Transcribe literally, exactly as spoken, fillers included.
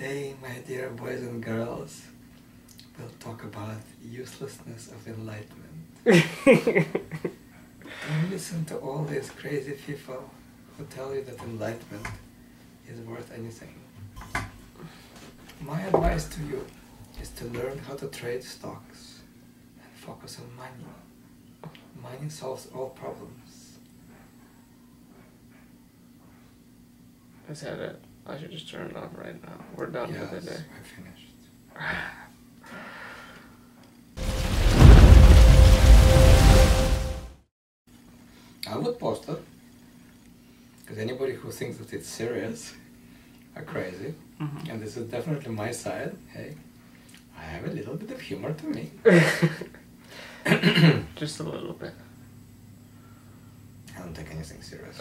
Today, my dear boys and girls, we'll talk about the uselessness of enlightenment. Don't listen to all these crazy people who tell you that enlightenment is worth anything. My advice to you is to learn how to trade stocks and focus on money. Money solves all problems. Is that it? I should just turn it off right now. We're done yes, for the day. We're finished. I would post it, because anybody who thinks that it's serious are crazy, mm-hmm. and this is definitely my side. Hey, I have a little bit of humor to me. Just a little bit. I don't take anything serious.